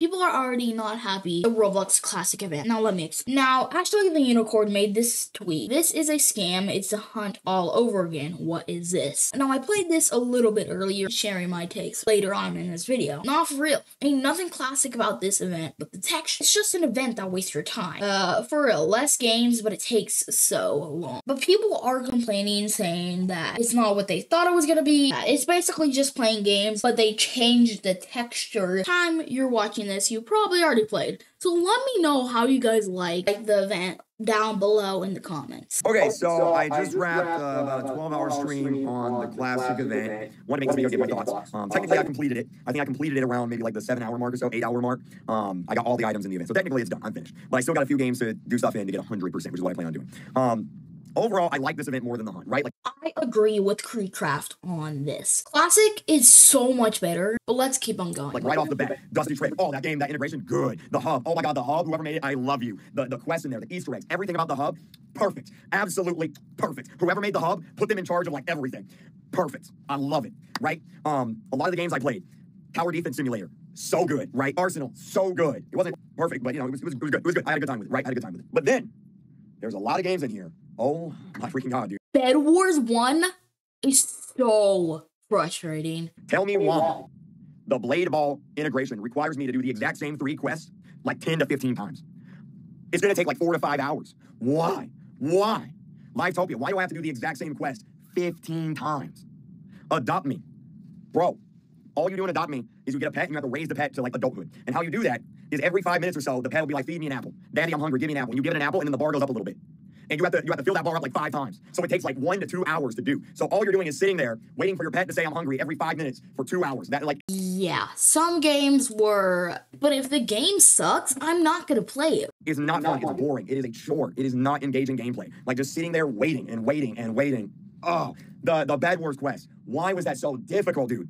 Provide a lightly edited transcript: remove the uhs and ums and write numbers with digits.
People are already not happy with the Roblox Classic event. Now, let me explain. Now, Ashley the Unicorn made this tweet. This is a scam. It's a hunt all over again. What is this? Now, I played this a little bit earlier, sharing my takes later on in this video. Not for real. Ain't nothing classic about this event but the texture. It's just an event that wastes your time. For real. Less games, but it takes so long. But people are complaining, saying that it's not what they thought it was gonna be. It's basically just playing games, but they changed the texture. Time you're watching this, you probably already played. So let me know how you guys like the event down below in the comments. Okay, so I just wrapped about a 12-hour stream on the classic event. Want to make some videos, get my thoughts. Technically, I completed it. I think I completed it around maybe like the 7-hour mark or so, 8-hour mark. I got all the items in the event. So technically, it's done. I'm finished. But I still got a few games to do stuff in to get 100%, which is what I plan on doing. Overall, I like this event more than the hunt, right? Like, I agree with KreekCraft on this. Classic is so much better, but let's keep on going. Like, right off the bat, Dusty Tripp, oh, that game, that integration, good. The hub, oh my god, the hub, whoever made it, I love you. The quest in there, the Easter eggs, everything about the hub, perfect. Absolutely perfect. Whoever made the hub, put them in charge of, like, everything. Perfect. I love it, right? A lot of the games I played, Power Defense Simulator, so good, right? Arsenal, so good. It wasn't perfect, but, you know, it was good. It was good. I had a good time with it, right? I had a good time with it. But then, there's a lot of games in here. Oh my freaking god, dude. Bed Wars 1 is so frustrating. Tell me why the Blade Ball integration requires me to do the exact same 3 quests like 10 to 15 times. It's gonna take like 4 to 5 hours. Why? Why? Livetopia, why do I have to do the exact same quest 15 times? Adopt Me. Bro, all you do in Adopt Me is you get a pet and you have to raise the pet to like adulthood. And how you do that is every 5 minutes or so, the pet will be like, feed me an apple. Daddy, I'm hungry, give me an apple. And you give it an apple and then the bar goes up a little bit. And you have to fill that bar up like 5 times. So it takes like 1 to 2 hours to do. So all you're doing is sitting there waiting for your pet to say I'm hungry every 5 minutes for 2 hours. That like yeah, some games were, but if the game sucks, I'm not gonna play it. It's not fun. It's boring. It is a chore. It is not engaging gameplay. Like just sitting there waiting and waiting and waiting. Oh, the Bed Wars quest. Why was that so difficult, dude?